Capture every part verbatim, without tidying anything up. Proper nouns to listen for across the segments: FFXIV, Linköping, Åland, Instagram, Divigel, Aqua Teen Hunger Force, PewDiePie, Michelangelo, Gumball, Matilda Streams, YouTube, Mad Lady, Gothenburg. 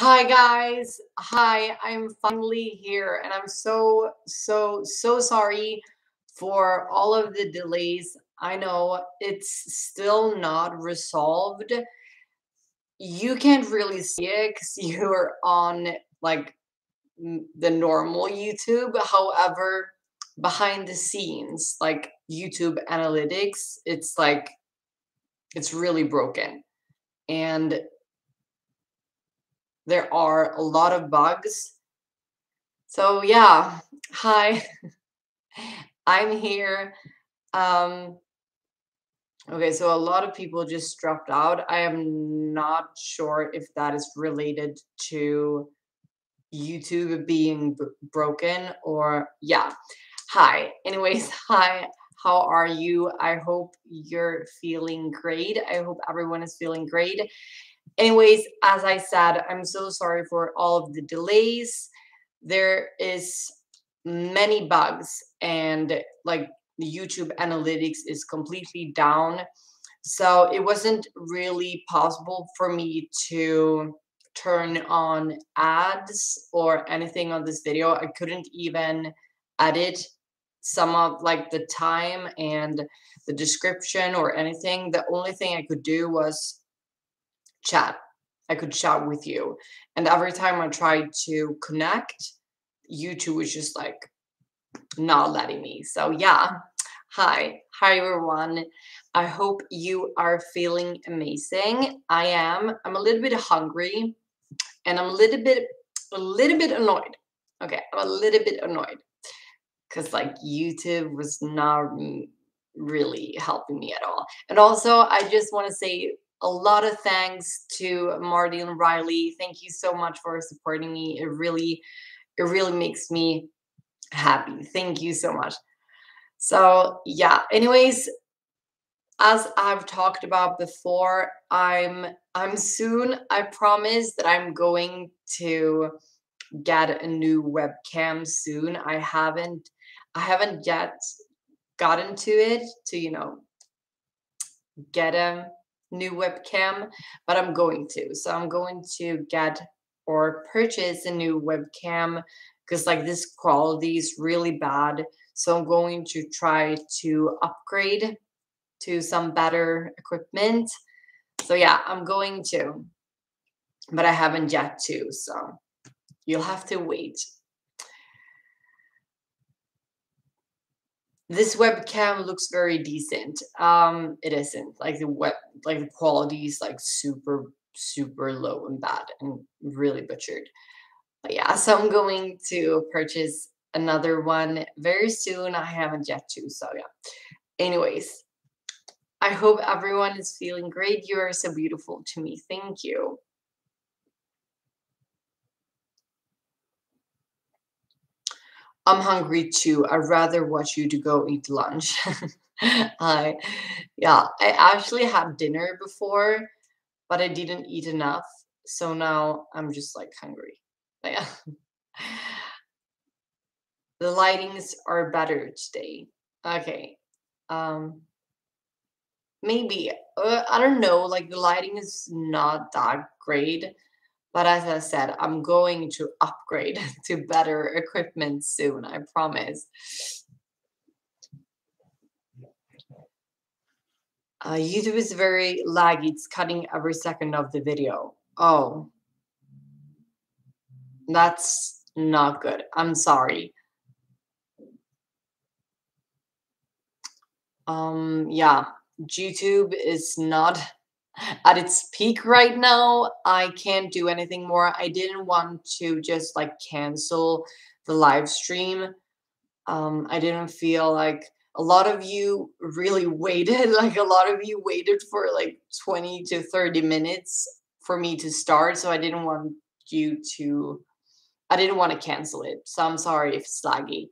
Hi guys, hi, I'm finally here and I'm so, so, so sorry for all of the delays. I know it's still not resolved. You can't really see it because you're on like the normal YouTube. However, behind the scenes, like YouTube analytics, it's like, it's really broken. And there are a lot of bugs. So yeah, hi, I'm here. Um, okay, so a lot of people just dropped out. I am not sure if that is related to YouTube being broken or yeah. Hi, anyways, hi, how are you? I hope you're feeling great. I hope everyone is feeling great. Anyways, as I said, I'm so sorry for all of the delays. There is many bugs and like the YouTube analytics is completely down. So it wasn't really possible for me to turn on ads or anything on this video. I couldn't even edit some of like the time and the description or anything. The only thing I could do was chat. I could chat with you. And every time I tried to connect, YouTube was just like not letting me. So yeah. Hi. Hi everyone. I hope you are feeling amazing. I am. I'm a little bit hungry and I'm a little bit a little bit annoyed. Okay, I'm a little bit annoyed because like YouTube was not really helping me at all. And also I just want to say a lot of thanks to Marty and Riley. Thank you so much for supporting me. It really, it really makes me happy. Thank you so much. So yeah, anyways, as I've talked about before, I'm, I'm soon, I promise that I'm going to get a new webcam soon. I haven't, I haven't yet gotten to it to, you know, get a new webcam, but I'm going to. So I'm going to get or purchase a new webcam because like this quality is really bad. So I'm going to try to upgrade to some better equipment. So yeah, I'm going to, but I haven't yet to. So you'll have to wait. This webcam looks very decent. Um, it isn't like the web, like the quality is like super, super low and bad and really butchered. But yeah, so I'm going to purchase another one very soon. I haven't yet to, so yeah. Anyways, I hope everyone is feeling great. You are so beautiful to me. Thank you. I'm hungry too. I'd rather watch you to go eat lunch. I, yeah, I actually had dinner before, but I didn't eat enough. So now I'm just like hungry. Yeah. The lightings are better today. Okay. Um, maybe, uh, I don't know. Like the lighting is not that great. But as I said, I'm going to upgrade to better equipment soon, I promise. Uh, YouTube is very laggy. It's cutting every second of the video. Oh, that's not good. I'm sorry. Um, yeah, YouTube is not at its peak right now. I can't do anything more. I didn't want to just like cancel the live stream. Um, I didn't feel like a lot of you really waited. Like a lot of you waited for like twenty to thirty minutes for me to start. So I didn't want you to, I didn't want to cancel it. So I'm sorry if it's laggy.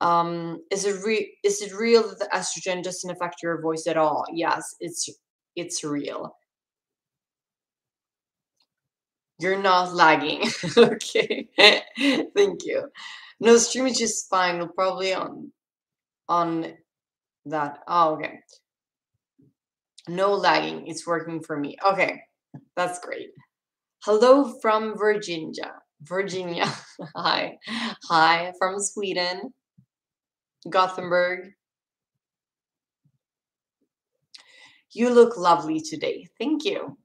Um, is it re is it real that the estrogen doesn't affect your voice at all? Yes, it's It's real. You're not lagging. Okay. Thank you. No, stream is just fine. We'll probably on on that. Oh, okay. No lagging. It's working for me. Okay. That's great. Hello from Virginia. Virginia. Hi. Hi from Sweden. Gothenburg. You look lovely today. Thank you.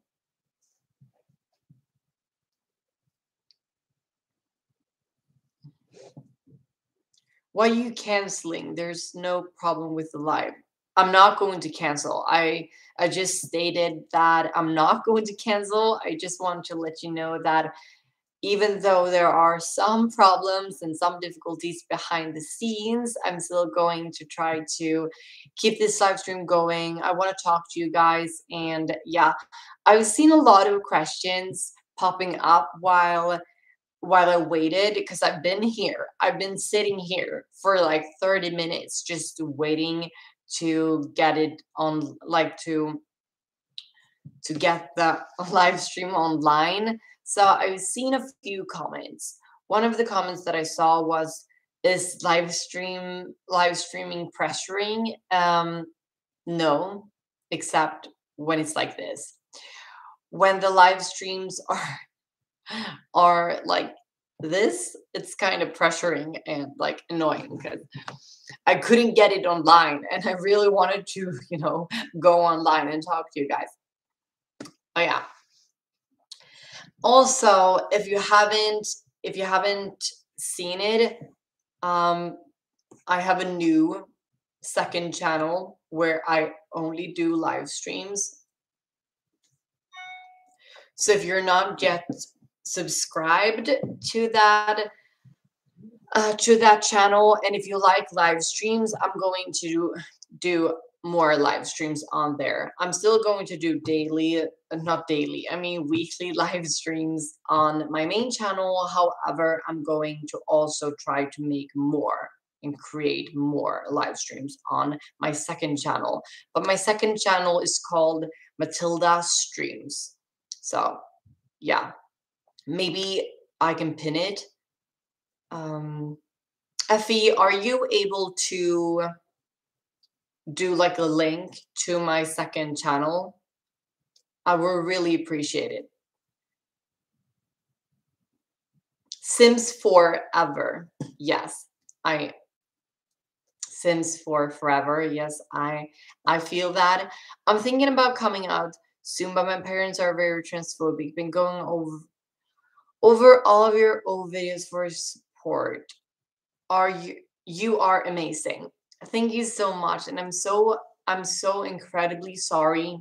Why are you canceling? There's no problem with the live. I'm not going to cancel. I, I just stated that I'm not going to cancel. I just want to let you know that even though there are some problems and some difficulties behind the scenes, I'm still going to try to keep this live stream going. I want to talk to you guys. And yeah, I've seen a lot of questions popping up while while I waited, because I've been here. I've been sitting here for like thirty minutes just waiting to get it on, like to to get the live stream online. So I've seen a few comments. One of the comments that I saw was, is live stream live streaming pressuring? Um, no, except when it's like this. When the live streams are are like this, it's kind of pressuring and like annoying, because I couldn't get it online and I really wanted to, you know, go online and talk to you guys. Oh yeah. Also, if you haven't, if you haven't seen it, um, I have a new second channel where I only do live streams. So if you're not yet subscribed to that uh, to that channel, and if you like live streams, I'm going to do more live streams on there. I'm still going to do daily, not daily, I mean weekly live streams on my main channel. However, I'm going to also try to make more and create more live streams on my second channel. But my second channel is called Matilda Streams. So yeah. Maybe I can pin it. Um, Effie, are you able to do like a link to my second channel? I would really appreciate it. Sims Forever. Yes, I Sims for Forever. Yes, I I feel that. I'm thinking about coming out soon, but my parents are very transphobic. Been going over Over all of your old videos for support. Are you you are amazing. Thank you so much. And I'm so I'm so incredibly sorry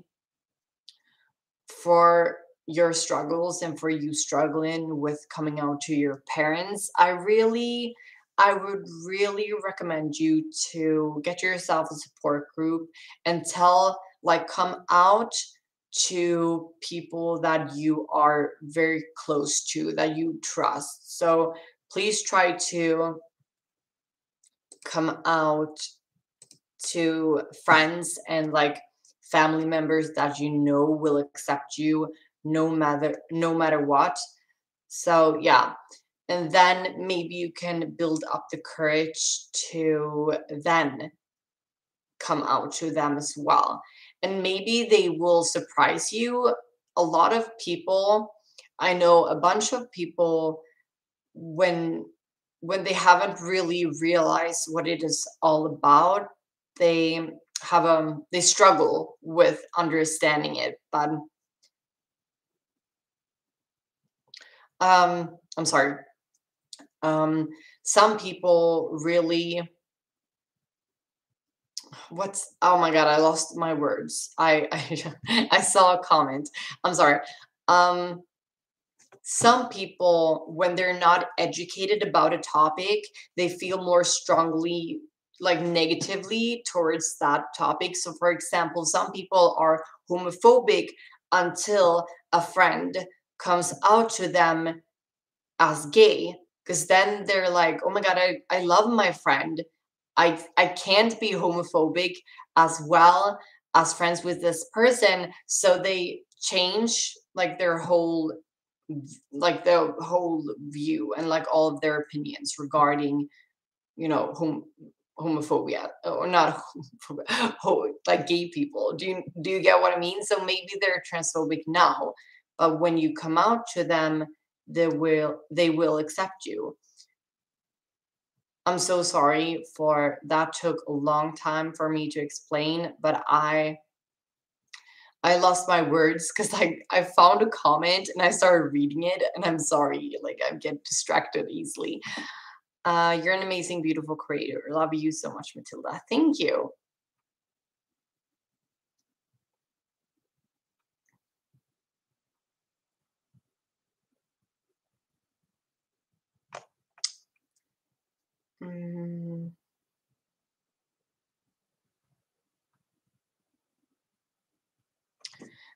for your struggles and for you struggling with coming out to your parents. I really I would really recommend you to get yourself a support group and tell, like, come out to people that you are very close to, that you trust. So please try to come out to friends and like family members that you know will accept you no matter no matter what. So yeah, and then maybe you can build up the courage to then come out to them as well. And maybe they will surprise you. A lot of people, I know a bunch of people, when when they haven't really realized what it is all about, they have um they struggle with understanding it. But um I'm sorry. Um some people really What's oh my god, I lost my words. I I, I saw a comment. I'm sorry. Um, some people, when they're not educated about a topic, they feel more strongly, like negatively towards that topic. So for example, some people are homophobic until a friend comes out to them as gay, because then they're like, oh my god, I, I love my friend. I, I can't be homophobic as well as friends with this person. So they change like their whole, like their whole view and like all of their opinions regarding, you know, hom homophobia or not, like gay people. Do you, do you get what I mean? So maybe they're transphobic now, uh, when you come out to them, they will they will accept you. I'm so sorry for that took a long time for me to explain, but I I lost my words because I, I found a comment and I started reading it, and I'm sorry, like I get distracted easily. Uh, you're an amazing, beautiful creator. Love you so much, Matilda. Thank you. Mm.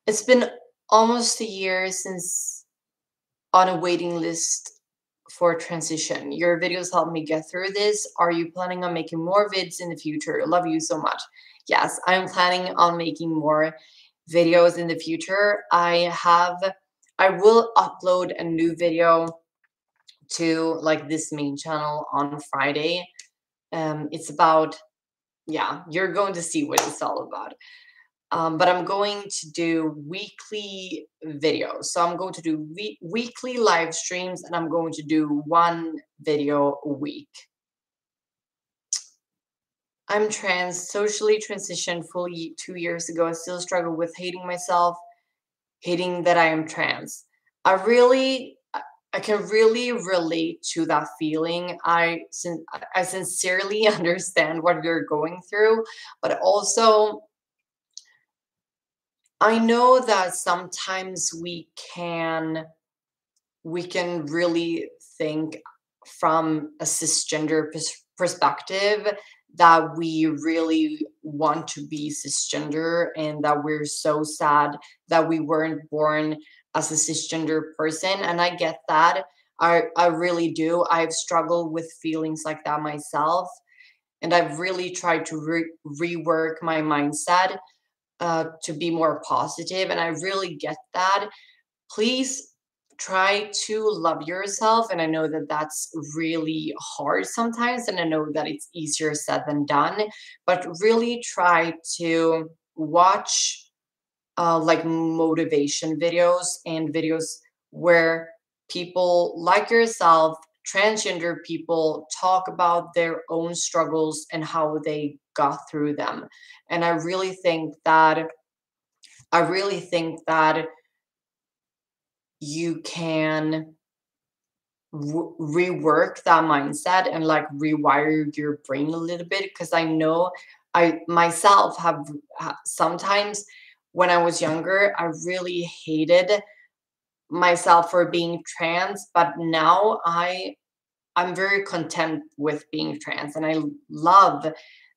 It's been almost a year since on a waiting list for transition. Your videos helped me get through this. Are you planning on making more vids in the future? Love you so much. Yes, I'm planning on making more videos in the future. I have, I will upload a new video to like this main channel on Friday. Um, it's about, yeah, you're going to see what it's all about. Um, but I'm going to do weekly videos. So I'm going to do we weekly live streams, and I'm going to do one video a week. I'm trans, socially transitioned fully two years ago. I still struggle with hating myself, hating that I am trans. I really, I can really relate to that feeling. I, sin I sincerely understand what you're going through, but also, I know that sometimes we can we can really think from a cisgender perspective that we really want to be cisgender and that we're so sad that we weren't born as a cisgender person. And I get that. I, I really do. I've struggled with feelings like that myself. And I've really tried to re rework my mindset Uh, to be more positive, and I really get that. Please try to love yourself, and I know that that's really hard sometimes, and I know that it's easier said than done, but really try to watch uh, like motivation videos and videos where people like yourself, transgender people, talk about their own struggles and how they got through them. And I really think that I really think that you can rework that mindset and like rewire your brain a little bit, because I know I myself have sometimes when I was younger, I really hated myself for being trans, but now I I'm very content with being trans, and I love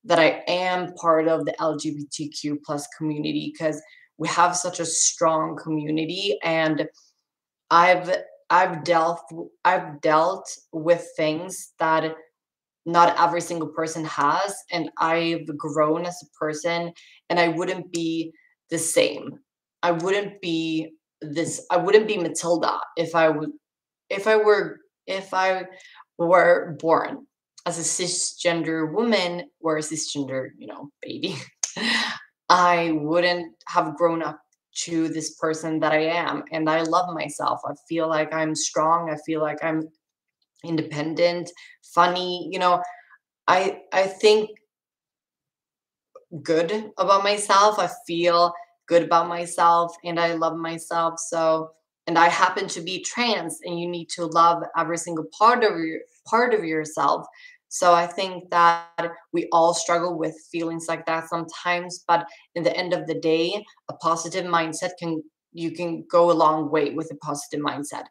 that I am part of the L G B T Q plus community, because we have such a strong community, and I've I've dealt I've dealt with things that not every single person has, and I've grown as a person, and I wouldn't be the same. I wouldn't be this I wouldn't be Matilda if I would if I were if I were born as a cisgender woman or a cisgender, you know, baby. I wouldn't have grown up to this person that I am, and I love myself. I feel like I'm strong. I feel like I'm independent, funny, you know. I I think good about myself. I feel good about myself, and I love myself. So, and I happen to be trans, and you need to love every single part of your part of yourself. So I think that we all struggle with feelings like that sometimes, but in the end of the day, a positive mindset can you can go a long way with a positive mindset.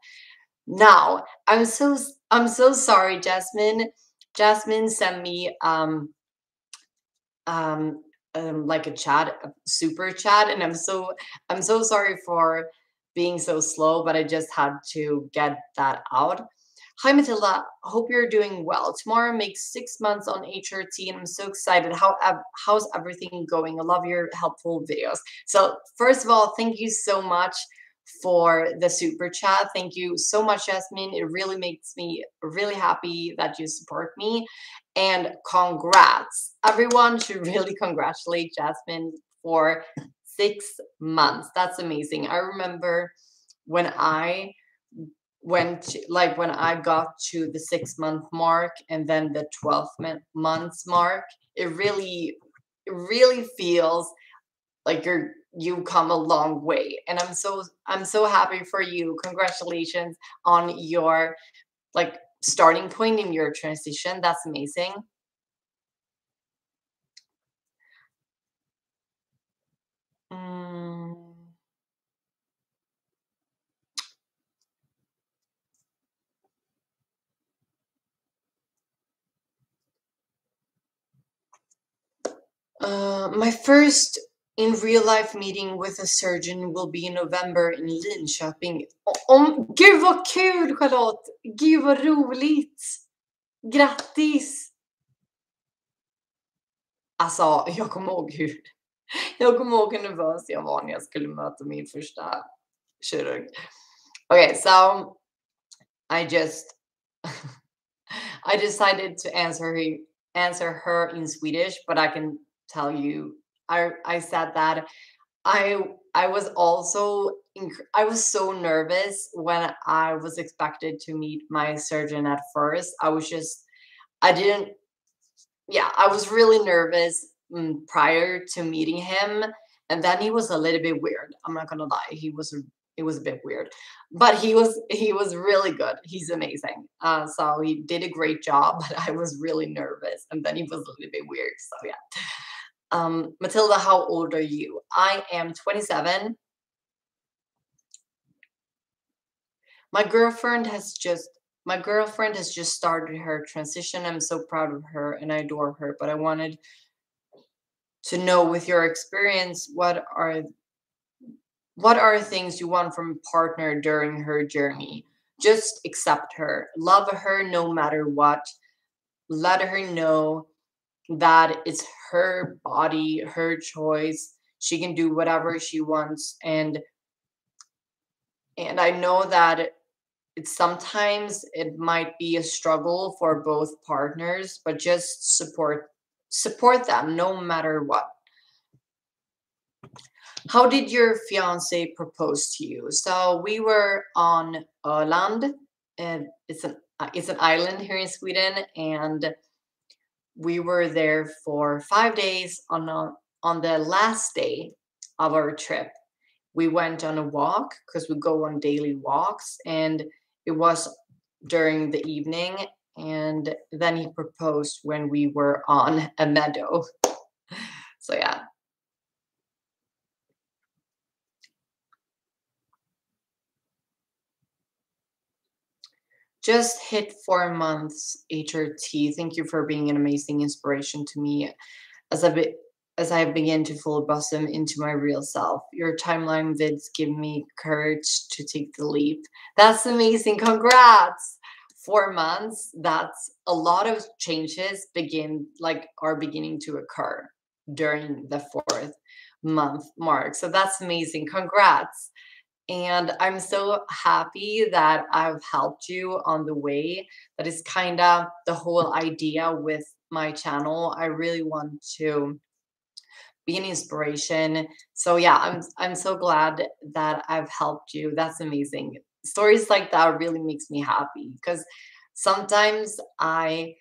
Now, I'm so I'm so sorry, Jasmine. Jasmine sent me um um Um, like a chat, a super chat, and I'm so I'm so sorry for being so slow, but I just had to get that out. Hi Matilda, hope you're doing well. Tomorrow makes six months on H R T, and I'm so excited. How how's everything going? I love your helpful videos. So first of all, thank you so much for the super chat. Thank you so much, Jasmine. It really makes me really happy that you support me. And congrats. Everyone should really congratulate Jasmine for six months. That's amazing. I remember when I went to, like when I got to the six month mark and then the twelve months mark, it really, it really feels like you're, you come a long way. And I'm so, I'm so happy for you. Congratulations on your like starting point in your transition. That's amazing. Mm. Uh, my first in real life meeting with a surgeon will be in November in Linköping. Om, gud vad kul Charlotte! Gud vad roligt! Grattis! Alltså, jag kommer ihåg hur... Jag kommer ihåg hur nervös jag var när jag skulle möta min första kirurg. Okay, so I just... I decided to answer her, answer her in Swedish, but I can tell you... I, I said that I I was also I was so nervous when I was expected to meet my surgeon at first. I was just I didn't yeah I was really nervous um, prior to meeting him, and then he was a little bit weird. I'm not gonna lie, he was it was a bit weird, but he was he was really good. He's amazing. Uh, so he did a great job, but I was really nervous, and then he was a little bit weird. So yeah. Um, Matilda, how old are you? I am twenty-seven. My girlfriend has just, my girlfriend has just started her transition. I'm so proud of her and I adore her, but I wanted to know with your experience, what are, what are things you want from a partner during her journey? Just accept her, love her no matter what, let her know that it's her body, her choice. She can do whatever she wants. And and I know that it's sometimes it might be a struggle for both partners, but just support support them no matter what. How did your fiance propose to you? So we were on Åland, and it's an it's an island here in Sweden, and we were there for five days. On a, on the last day of our trip, we went on a walk because we go on daily walks, and it was during the evening. And then he proposed when we were on a meadow. So yeah. Just hit four months H R T. Thank you for being an amazing inspiration to me as I, be, as I begin to full blossom into my real self. Your timeline vids give me courage to take the leap. That's amazing. Congrats. Four months. That's a lot of changes begin like are beginning to occur during the fourth month mark. So that's amazing. Congrats. And I'm so happy that I've helped you on the way. That is kind of the whole idea with my channel. I really want to be an inspiration. So yeah, I'm I'm so glad that I've helped you. That's amazing. Stories like that really makes me happy, because sometimes I,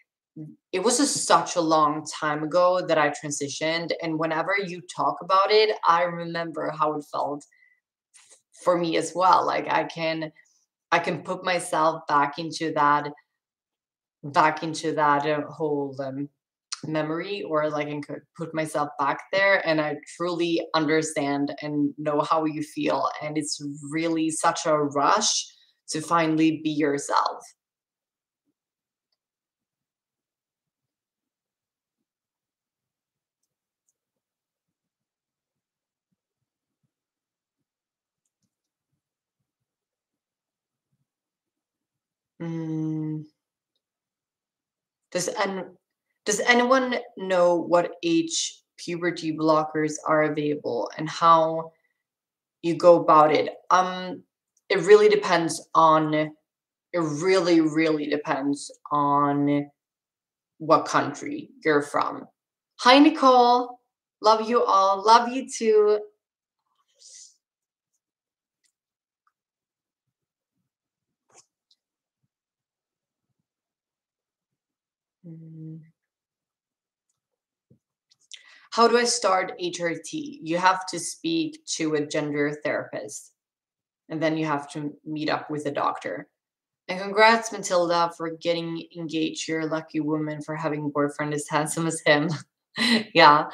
it was just such a long time ago that I transitioned. And whenever you talk about it, I remember how it felt for me as well. Like I can, I can put myself back into that, back into that whole um, memory, or like I could put myself back there, and I truly understand and know how you feel. And it's really such a rush to finally be yourself. Mm. Does and does anyone know what age puberty blockers are available and how you go about it? Um, it really depends on. It really, really depends on what country you're from. Hi Nicole, love you all, love you too. Mm. How do I start H R T? You have to speak to a gender therapist, and then you have to meet up with a doctor. And congrats, Matilda, for getting engaged. You're a lucky woman for having a boyfriend as handsome as him. Yeah,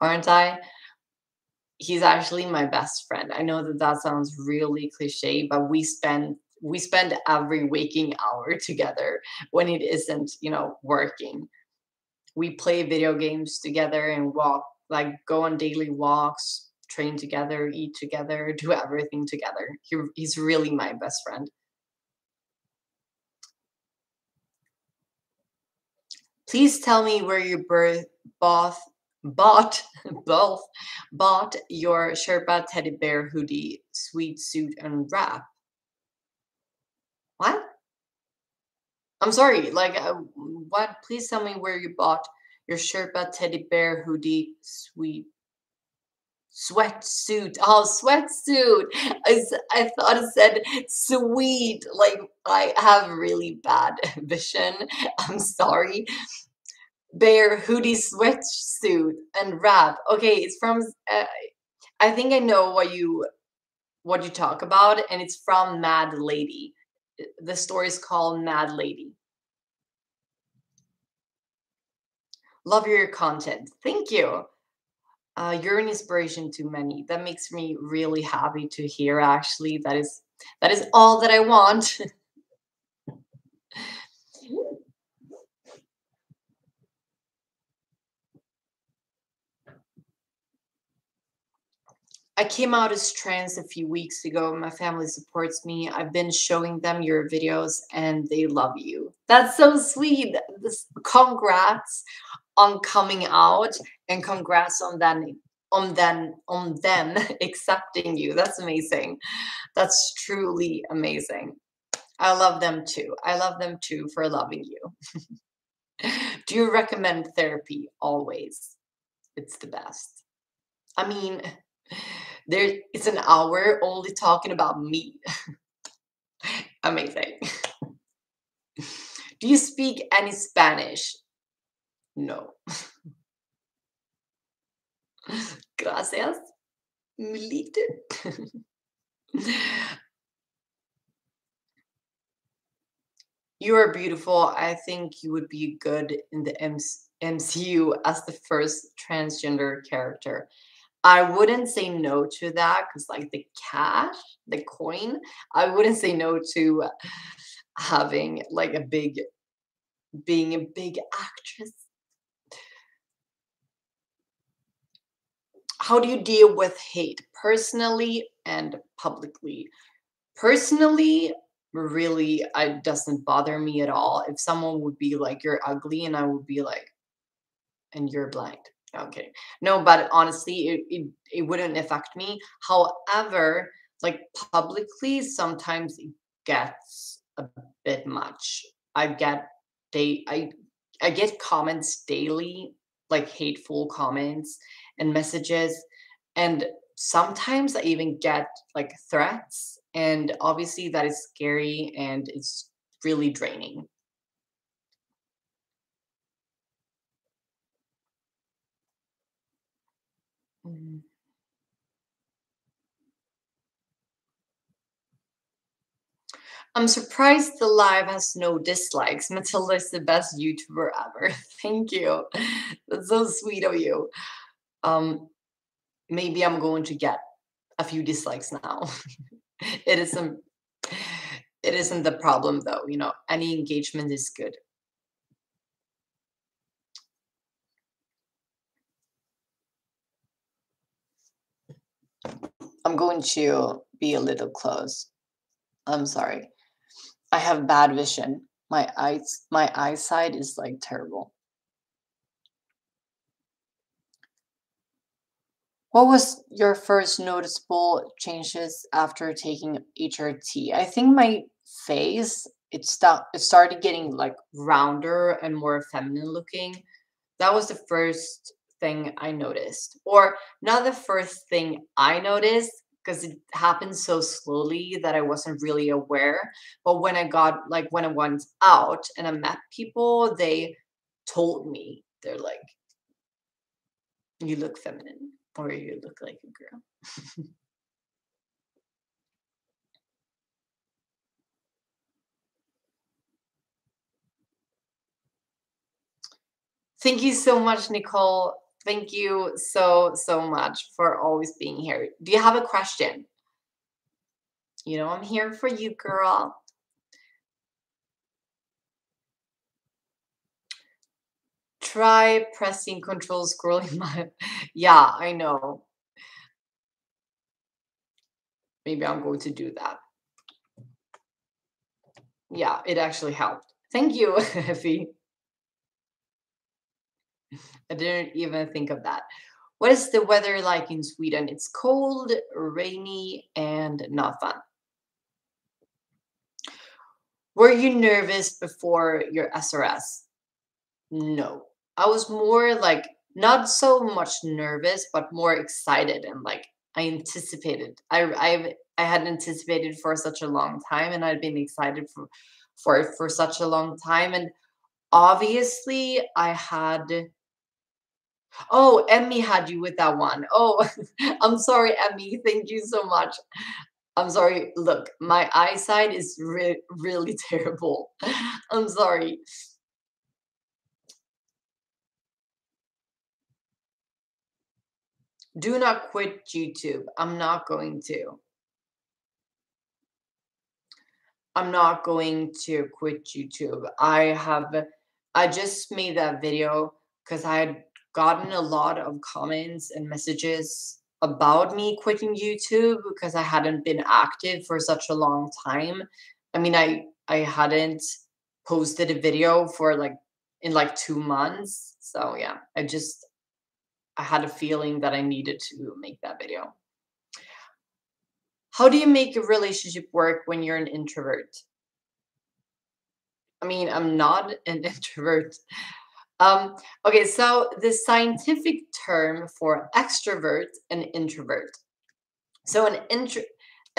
aren't I? He's actually my best friend. I know that that sounds really cliche, but we spend we spend every waking hour together when it isn't, you know, working. We play video games together and walk, like go on daily walks, train together, eat together, do everything together. He, he's really my best friend. Please tell me where you birth, both, bought, both, bought your Sherpa teddy bear hoodie, sweet suit and wrap. What? I'm sorry, like, uh, what? Please tell me where you bought your Sherpa teddy bear hoodie, sweet sweatsuit. Oh, sweatsuit. I, I thought it said sweet. Like, I have really bad vision. I'm sorry. Bear hoodie, sweatsuit, and wrap. Okay, it's from, uh, I think I know what you, what you talk about, and it's from Mad Lady. The story is called Mad Lady. Love your content. Thank you. Uh, you're an inspiration to many. That makes me really happy to hear, actually. That is, that is all that I want. I came out as trans a few weeks ago. My family supports me. I've been showing them your videos and they love you. That's so sweet. This, congrats on coming out, and congrats on them, on them, on them accepting you. That's amazing. That's truly amazing. I love them too. I love them too for loving you. Do you recommend therapy? Always. It's the best. I mean, there, it's an hour only talking about me. Amazing. Do you speak any Spanish? No. Gracias. Milito. You are beautiful. I think you would be good in the M C U as the first transgender character. I wouldn't say no to that, because like the cash, the coin, I wouldn't say no to having like a big, being a big actress. How do you deal with hate personally and publicly? Personally, really, it doesn't bother me at all. If someone would be like, you're ugly, and I would be like, and you're blind. Okay. No, but honestly, it, it, it wouldn't affect me. However, like publicly, sometimes it gets a bit much. I get they I I get comments daily, like hateful comments and messages. And sometimes I even get like threats. And obviously that is scary and it's really draining. I'm surprised the live has no dislikes. Matilda is the best YouTuber ever. Thank you. That's so sweet of you. Um, maybe I'm going to get a few dislikes now. It isn't, it isn't the problem though. You know, any engagement is good. I'm going to be a little close. I'm sorry. I have bad vision. My eyes, my eyesight is like terrible. What was your first noticeable changes after taking H R T? I think my face, it stopped, it started getting like rounder and more feminine looking. That was the first thing I noticed, or not the first thing I noticed, because it happened so slowly that I wasn't really aware. But when I got like when I went out and I met people, they told me, they're like, you look feminine, or you look like a girl. Thank you so much, Nicole. Thank you so, so much for always being here. Do you have a question? You know, I'm here for you, girl. Try pressing control scrolling my, yeah, I know. Maybe I'm going to do that. Yeah, it actually helped. Thank you, Effie. I didn't even think of that. What is the weather like in Sweden? It's cold, rainy, and not fun. Were you nervous before your S R S? No. I was more like, not so much nervous, but more excited. And like, I anticipated. I I, I had anticipated for such a long time, and I'd been excited for, for it for such a long time. And obviously, I had... Oh, Emmy had you with that one. Oh, I'm sorry, Emmy. Thank you so much. I'm sorry. Look, my eyesight is re really terrible. I'm sorry. Do not quit YouTube. I'm not going to. I'm not going to quit YouTube. I have, I just made that video because I had gotten a lot of comments and messages about me quitting YouTube because I hadn't been active for such a long time. I mean, I, I hadn't posted a video for like, in like two months. So yeah, I just, I had a feeling that I needed to make that video. How do you make a relationship work when you're an introvert? I mean, I'm not an introvert. Um, okay, so the scientific term for extrovert and introvert. So an intro,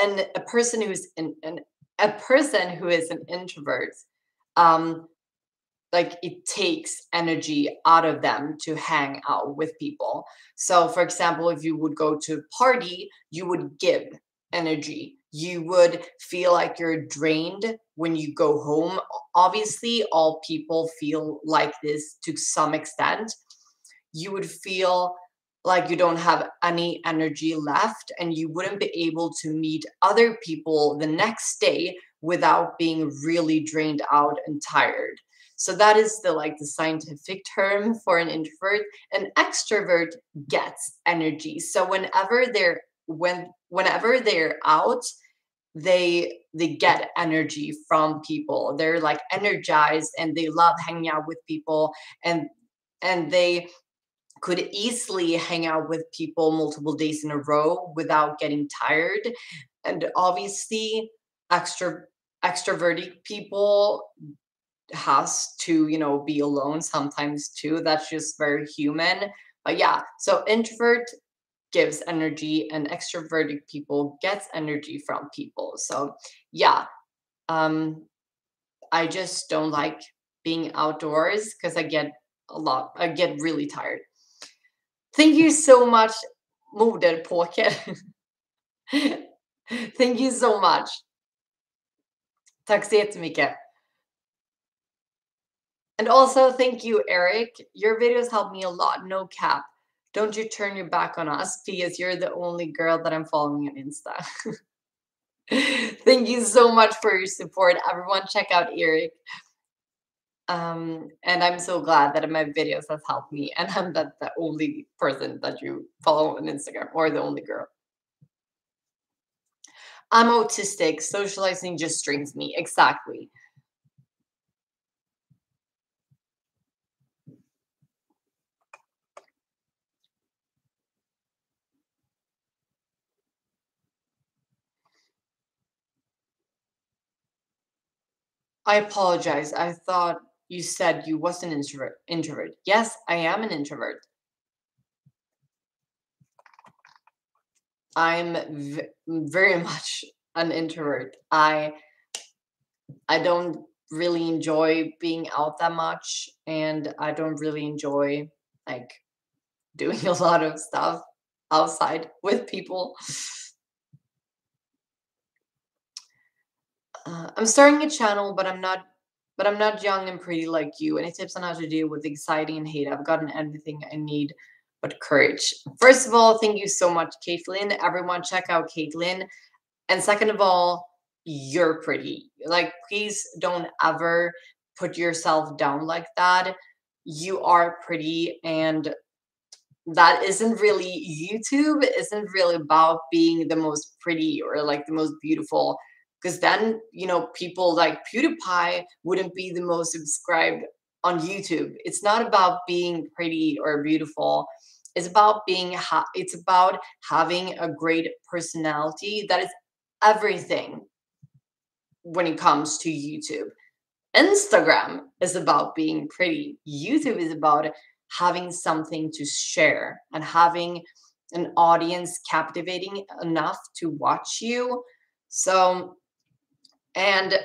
and a person who is an, an a person who is an introvert, um, like it takes energy out of them to hang out with people. So, for example, if you would go to a party, you would give energy. You would feel like you're drained when you go home. Obviously, all people feel like this to some extent. You would feel like you don't have any energy left, and you wouldn't be able to meet other people the next day without being really drained out and tired. So that is the like the scientific term for an introvert. An extrovert gets energy. So whenever they're when whenever they're out, they they get energy from people. They're like energized, and they love hanging out with people, and and they could easily hang out with people multiple days in a row without getting tired. And obviously extra extroverted people has to, you know, be alone sometimes too. That's just very human. But yeah, so introvert gives energy, and extroverted people gets energy from people. So yeah, um, I just don't like being outdoors because I get a lot, I get really tired. Thank you so much, Moderpåken. Thank you so much. Tack så jättemycket. And also thank you, Eric. Your videos help me a lot, no cap. Don't you turn your back on us. P S, you're the only girl that I'm following on Insta. Thank you so much for your support. Everyone check out Eric. Um, and I'm so glad that my videos have helped me. And I'm the, the only person that you follow on Instagram, or the only girl. I'm autistic. Socializing just drains me. Exactly. I apologize. I thought you said you was an introvert. Introvert. Yes, I am an introvert. I'm v very much an introvert. I I don't really enjoy being out that much, and I don't really enjoy like doing a lot of stuff outside with people. Uh, I'm starting a channel, but I'm not, but I'm not young and pretty like you. Any tips on how to deal with anxiety and hate? I've gotten everything I need, but courage. First of all, thank you so much, Caitlin. Everyone check out Caitlin. And second of all, you're pretty. Like, please don't ever put yourself down like that. You are pretty, and that isn't really, YouTube isn't really about being the most pretty or like the most beautiful, because then, you know, people like PewDiePie wouldn't be the most subscribed on YouTube. It's not about being pretty or beautiful. It's about being, ha it's about having a great personality. That is everything when it comes to YouTube. Instagram is about being pretty. YouTube is about having something to share and having an audience captivating enough to watch you. So, and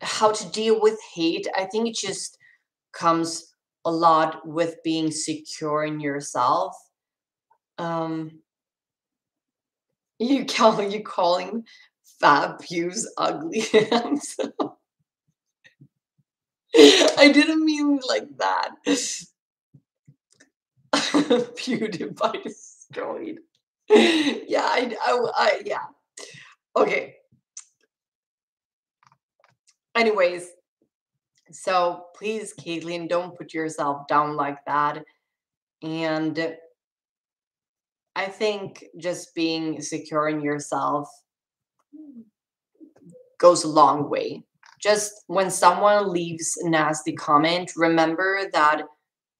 how to deal with hate, I think it just comes a lot with being secure in yourself. Um, you call you calling fat pubes ugly. I'm so, I didn't mean like that. PewDiePie destroyed. Yeah, I, I, I yeah. Okay. Anyways, so please, Caitlin, don't put yourself down like that. And I think just being secure in yourself goes a long way. Just when someone leaves a nasty comment, remember that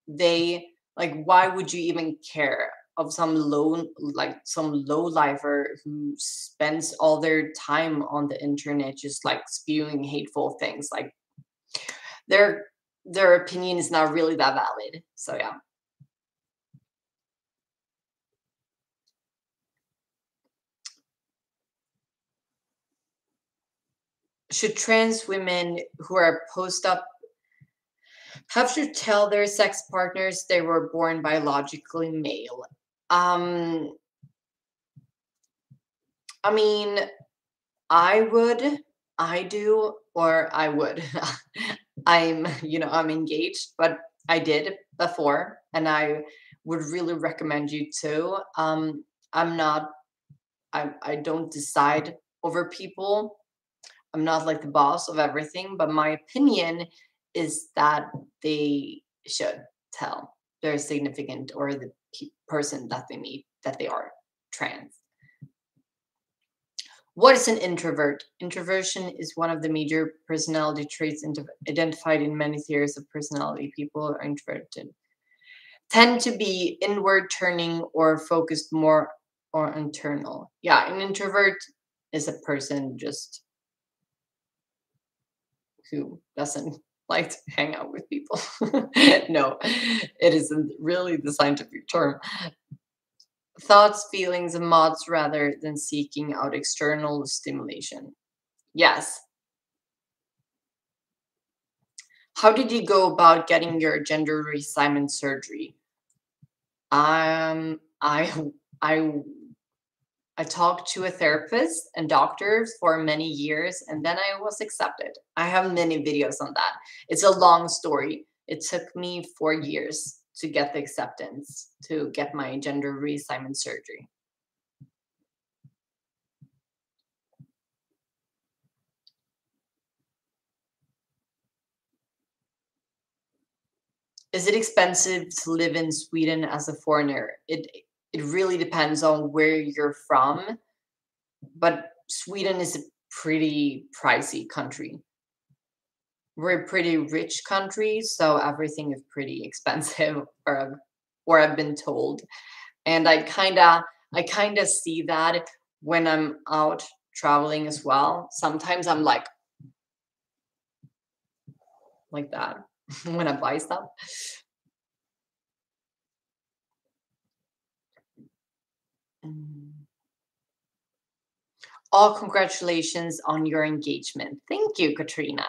they, like, why would you even care of some low, like some lowlifer who spends all their time on the internet just like spewing hateful things. Like their their opinion is not really that valid. So yeah. Should trans women who are post op have to tell their sex partners they were born biologically male? Um, I mean, I would, I do, or I would. I'm, you know, I'm engaged, but I did before, and I would really recommend you to. Um, I'm not, I, I don't decide over people. I'm not like the boss of everything, but my opinion is that they should tell their significant or the person that they meet that they are trans. What is an introvert? Introversion is one of the major personality traits identified in many theories of personality. People are introverted, tend to be inward turning or focused more or internal. Yeah, an introvert is a person just who doesn't like to hang out with people. No, it isn't really the scientific term. Thoughts, feelings, and mods rather than seeking out external stimulation. Yes. How did you go about getting your gender reassignment surgery? Um, I, I, I talked to a therapist and doctors for many years, and then I was accepted. I have many videos on that. It's a long story. It took me four years to get the acceptance, to get my gender reassignment surgery. Is it expensive to live in Sweden as a foreigner? It It really depends on where you're from, but Sweden is a pretty pricey country. We're a pretty rich country, so everything is pretty expensive, or, or I've been told. And I kind of I kind of see that when I'm out traveling as well. Sometimes I'm like, like that when I buy stuff. All congratulations on your engagement. Thank you, Katrina.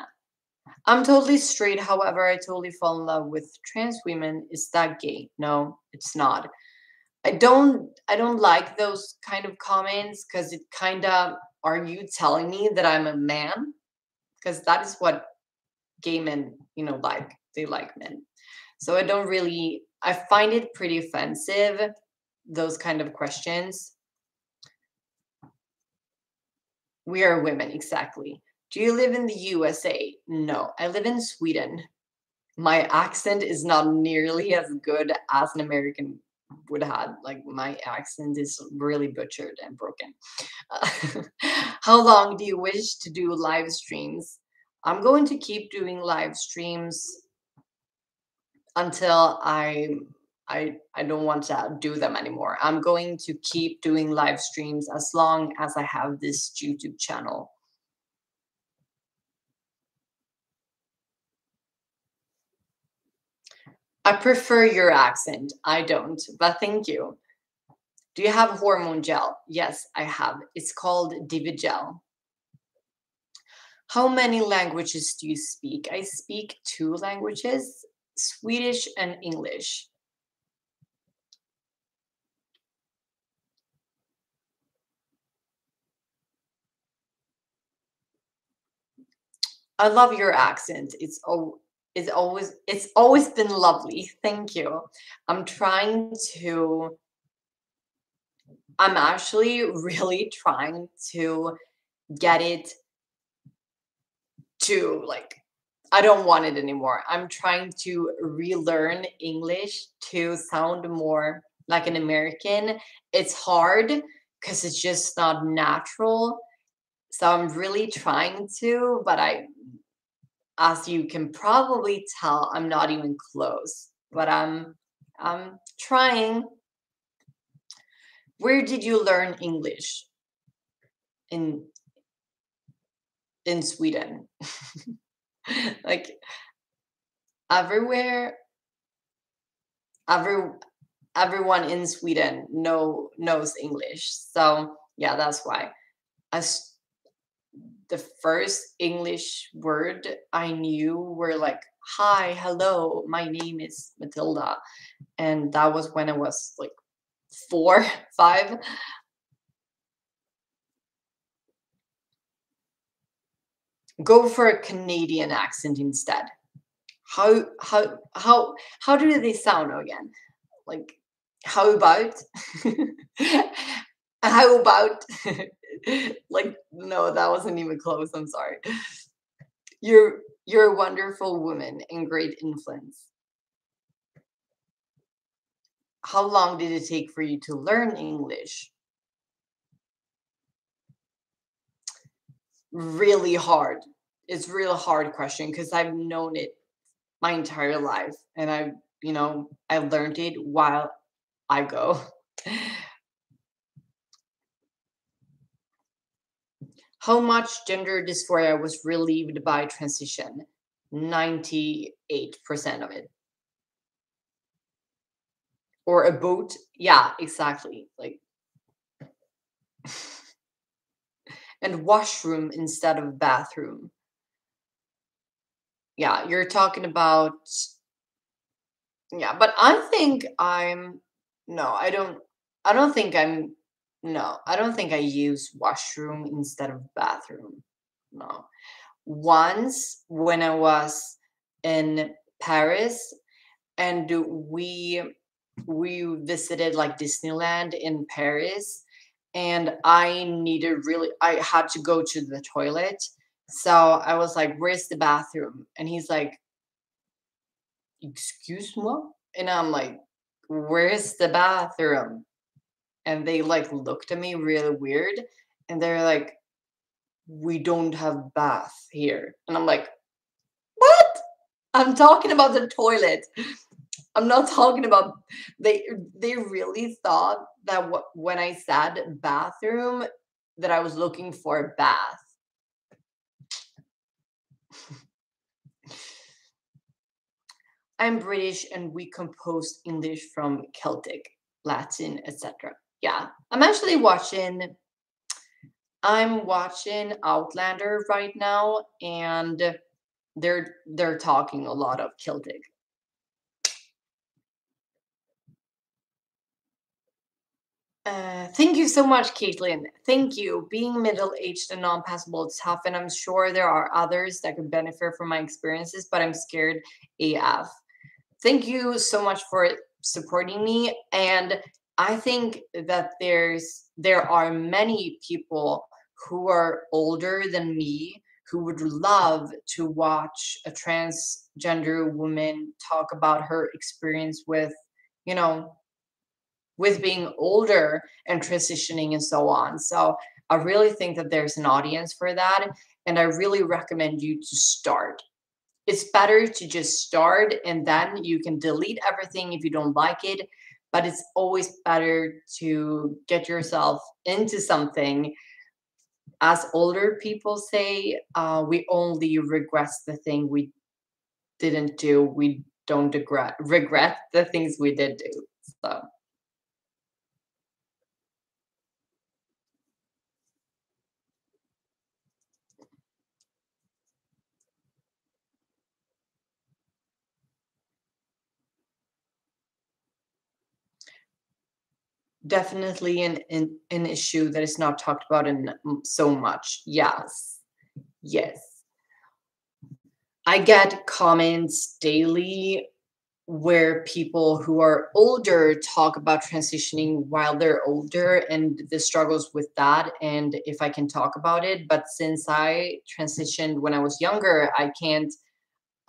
I'm totally straight. However, I totally fall in love with trans women. Is that gay? No, it's not. I don't, I don't like those kind of comments, because it kind of, are you telling me that I'm a man? Because that is what gay men, you know, like. They like men. So I don't really, I find it pretty offensive, those kind of questions. We are women, exactly. Do you live in the U S A? No, I live in Sweden. My accent is not nearly as good as an American would have. Like, my accent is really butchered and broken. Uh, how long do you wish to do live streams? I'm going to keep doing live streams until I, I, I don't want to do them anymore. I'm going to keep doing live streams as long as I have this YouTube channel. I prefer your accent. I don't, but thank you. Do you have hormone gel? Yes, I have. It's called Divigel. How many languages do you speak? I speak two languages, Swedish and English. I love your accent. It's oh, it's always it's always been lovely. Thank you. I'm trying to I'm actually really trying to get it to, like, I don't want it anymore. I'm trying to relearn English to sound more like an American. It's hard because it's just not natural. So I'm really trying to, but I, as you can probably tell, I'm not even close, but I'm, I'm trying. Where did you learn English? In in Sweden. Like, everywhere, every, everyone in Sweden know, knows English. So yeah, that's why. As the first English word I knew were like, hi, hello, my name is Matilda. And that was when I was like four, five. Go for a Canadian accent instead. How how how how do they sound again? Like, how about? How about? Like, no, that wasn't even close. I'm sorry. You're you're a wonderful woman and great influence. How long did it take for you to learn English? Really hard. It's a real hard question, because I've known it my entire life, and I, you know, I learned it while I go. How much gender dysphoria was relieved by transition? ninety-eight percent of it. Or a boat? Yeah, exactly. Like. And washroom instead of bathroom. Yeah, you're talking about, yeah, but I think I'm, no, I don't, I don't think I'm, no, I don't think I use washroom instead of bathroom, no. Once when I was in Paris, and we, we visited like Disneyland in Paris, and I needed really, I had to go to the toilet. So I was like, where's the bathroom? And he's like, excuse me? And I'm like, where's the bathroom? And they like looked at me really weird. And they're like, we don't have bath here. And I'm like, what? I'm talking about the toilet. I'm not talking about, they they really thought that w when I said bathroom, that I was looking for a bath. I'm British and we composed English from Celtic, Latin, et cetera. Yeah, I'm actually watching, I'm watching Outlander right now, and they're they're talking a lot of Celtic. Uh, thank you so much, Caitlin. Thank you. Being middle-aged and non-passable is tough, and I'm sure there are others that could benefit from my experiences, but I'm scared A F. Thank you so much for supporting me, and I think that there's there are many people who are older than me who would love to watch a transgender woman talk about her experience with, you know, with being older and transitioning and so on. So I really think that there's an audience for that. And I really recommend you to start. It's better to just start, and then you can delete everything if you don't like it. But it's always better to get yourself into something. As older people say, uh, we only regret the thing we didn't do. We don't regret, regret the things we did do. So. Definitely an, an, an issue that is not talked about in so much. Yes. Yes. I get comments daily where people who are older talk about transitioning while they're older and the struggles with that, and if I can talk about it. But since I transitioned when I was younger, I can't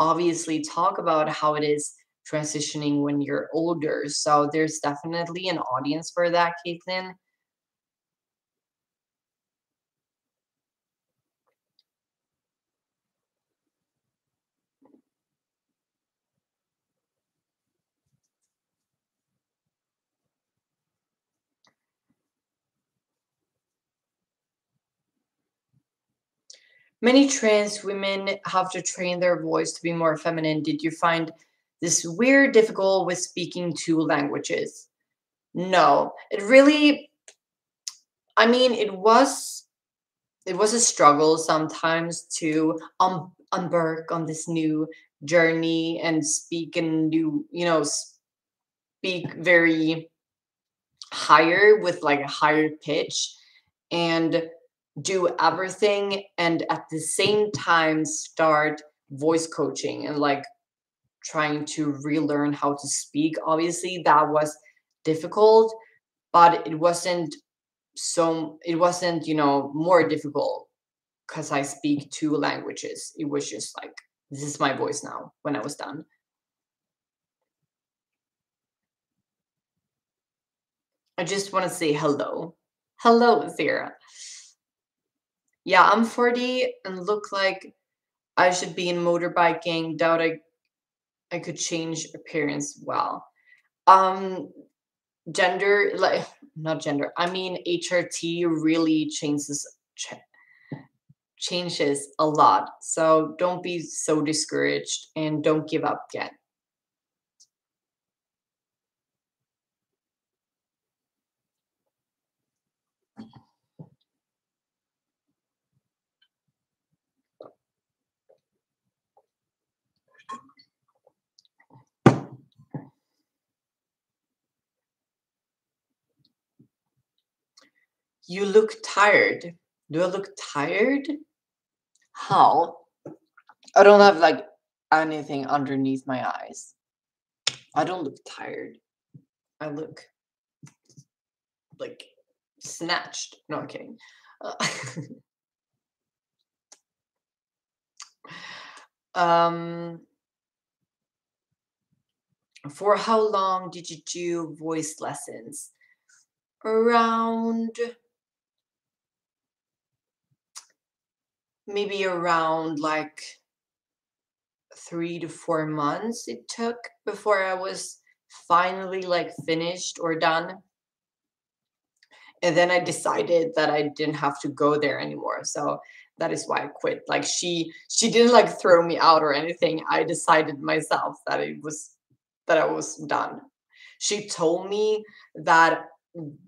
obviously talk about how it is transitioning when you're older. So there's definitely an audience for that, Caitlin. Many trans women have to train their voice to be more feminine. Did you find this weird, difficult with speaking two languages? No, it really, I mean, it was, it was a struggle sometimes to um, embark on this new journey and speak and new, you know, speak very higher with like a higher pitch and do everything. And at the same time, start voice coaching and like, trying to relearn how to speak. Obviously that was difficult, but it wasn't so, it wasn't, you know, more difficult because I speak two languages. It was just like, this is my voice now when I was done. I just want to say hello. Hello, Sarah. Yeah, I'm forty and look like I should be in motorbiking. Doubt I I could change appearance well. Um, gender, like not gender. I mean, H R T really changes ch changes a lot. So don't be so discouraged and don't give up yet. You look tired. Do I look tired? How? I don't have like anything underneath my eyes. I don't look tired. I look like snatched. No, I'm kidding. Uh, um, for how long did you do voice lessons? Around... maybe around like three to four months it took before I was finally like finished or done. And then I decided that I didn't have to go there anymore. So that is why I quit. Like she, she didn't like throw me out or anything. I decided myself that it was, that I was done. She told me that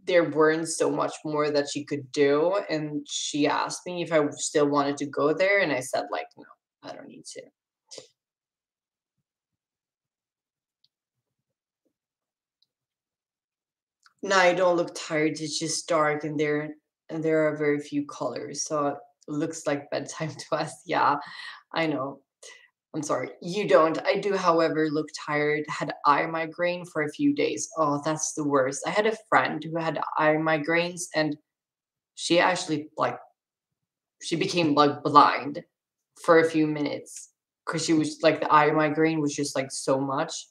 there weren't so much more that she could do. And she asked me if I still wanted to go there. And I said like, no, I don't need to. No, you don't look tired. It's just dark in there, and there are very few colors. So it looks like bedtime to us. Yeah, I know. I'm sorry. You don't. I do, however, look tired. Had eye migraine for a few days. Oh, that's the worst. I had a friend who had eye migraines, and she actually, like, she became, like, blind for a few minutes because she was, like, the eye migraine was just, like, so much.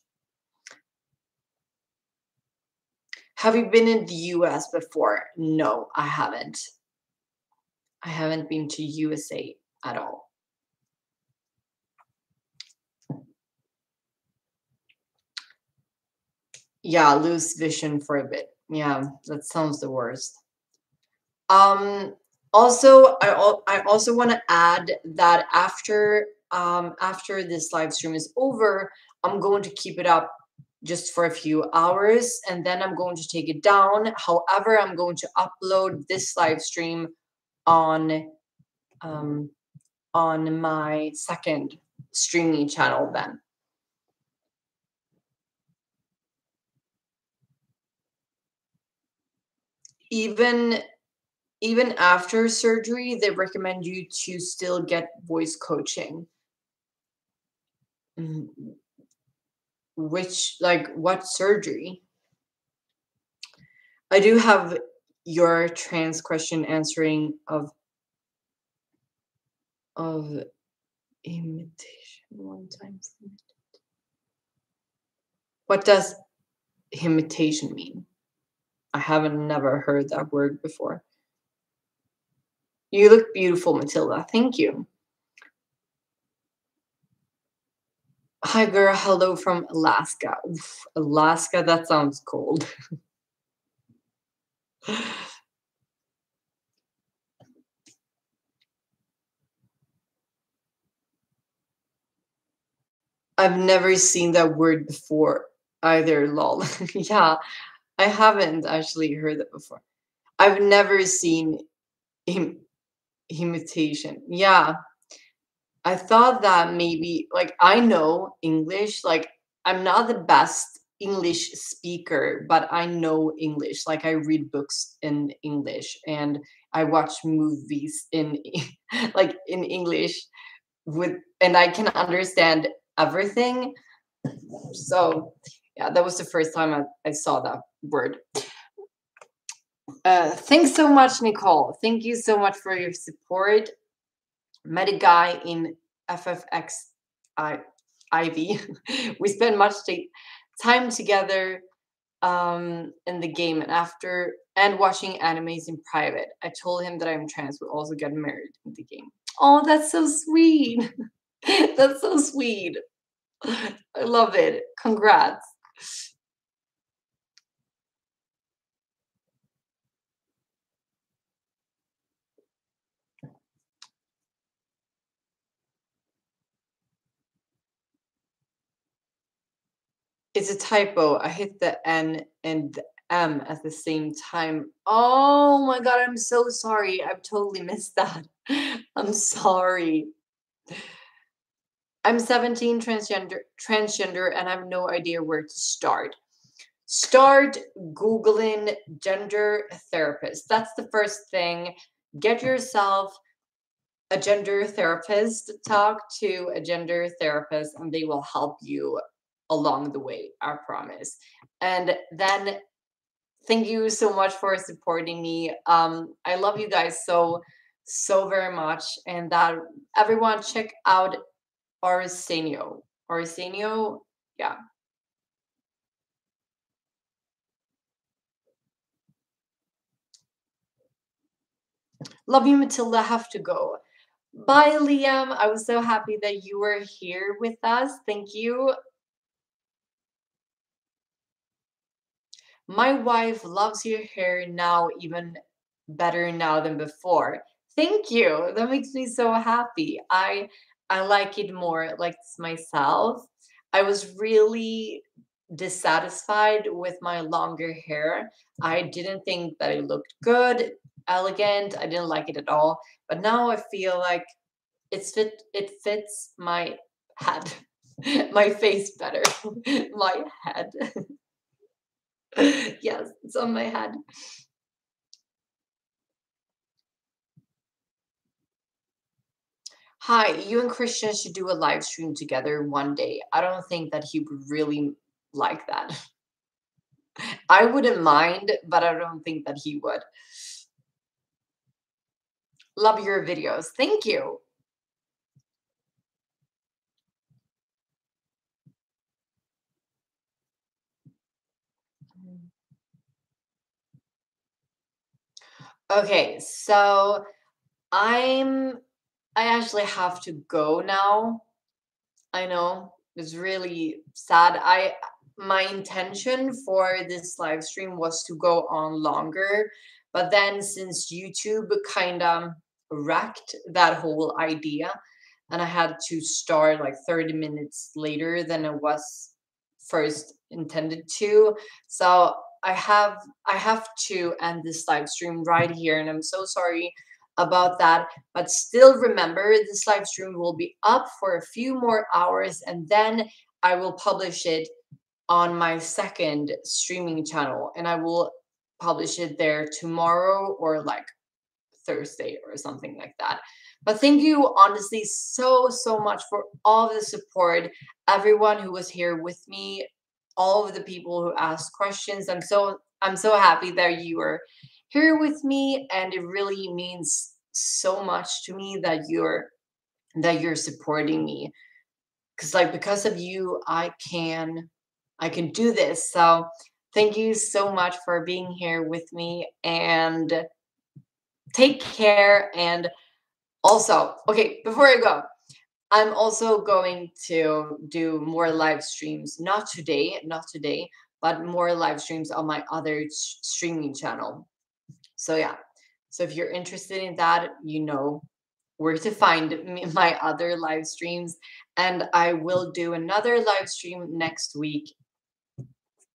Have you been in the U S before? No, I haven't. I haven't been to U S A at all. Yeah, lose vision for a bit. Yeah, that sounds the worst. Um, also, I, I also want to add that after, um, after this live stream is over, I'm going to keep it up just for a few hours, and then I'm going to take it down. However, I'm going to upload this live stream on um, on my second streaming channel then. Even, even after surgery, they recommend you to still get voice coaching. Mm-hmm. Which, like, what surgery? I do have your trans question answering of of imitation one time. What does imitation mean? I haven't never heard that word before. You look beautiful, Matilda. Thank you. Hi, girl. Hello from Alaska. Oof, Alaska, that sounds cold. I've never seen that word before either, lol. Yeah, I haven't actually heard that before. I've never seen im imitation. Yeah. I thought that maybe, like, I know English, like, I'm not the best English speaker, but I know English. Like, I read books in English, and I watch movies in, like, in English, with, and I can understand everything. So, yeah, that was the first time I, I saw that word. Uh, thanks so much, Nicole. Thank you so much for your support. Met a guy in F F X I V. We spent much time together um, in the game and after, and watching animes in private. I told him that I'm trans. We also got married in the game. Oh, that's so sweet. That's so sweet. I love it. Congrats. It's a typo. I hit the N and the M at the same time. Oh my God, I'm so sorry. I've totally missed that. I'm sorry. I'm seventeen, transgender, transgender, and I have no idea where to start. Start Googling gender therapist. That's the first thing. Get yourself a gender therapist. Talk to a gender therapist, and they will help you along the way, I promise. And then thank you so much for supporting me. Um, I love you guys so, so very much. And that everyone check out Arsenio. Arsenio, yeah. Love you, Matilda. Have to go. Bye, Liam. I was so happy that you were here with us. Thank you. My wife loves your hair now, even better now than before. Thank you. That makes me so happy. I I like it more like myself. I was really dissatisfied with my longer hair. I didn't think that it looked good, elegant. I didn't like it at all. But now I feel like it's fit. It fits my head, my face better, my head. Yes, it's on my head. Hi, you and Christian should do a live stream together one day. I don't think that he would really like that. I wouldn't mind, but I don't think that he would. Love your videos. Thank you. Okay, so I'm... I actually have to go now. I know it's really sad. I my intention for this live stream was to go on longer, but then since YouTube kind of wrecked that whole idea, and I had to start like thirty minutes later than it was first intended to. So I have I have to end this live stream right here, and I'm so sorry about that, but still remember this live stream will be up for a few more hours, and then I will publish it on my second streaming channel, and I will publish it there tomorrow or like Thursday or something like that. But thank you honestly so so much for all the support, everyone who was here with me, all of the people who asked questions. I'm so I'm so happy that you were here with me, and it really means so much to me that you're that you're supporting me, because like because of you I can I can do this. So thank you so much for being here with me, and take care. And also, okay, before I go, I'm also going to do more live streams, not today not today but more live streams on my other streaming channel. So yeah, so if you're interested in that, you know where to find me, my other live streams. And I will do another live stream next week,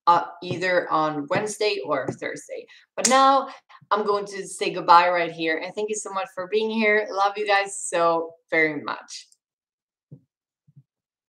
uh, either on Wednesday or Thursday. But now I'm going to say goodbye right here. And thank you so much for being here. Love you guys so very much.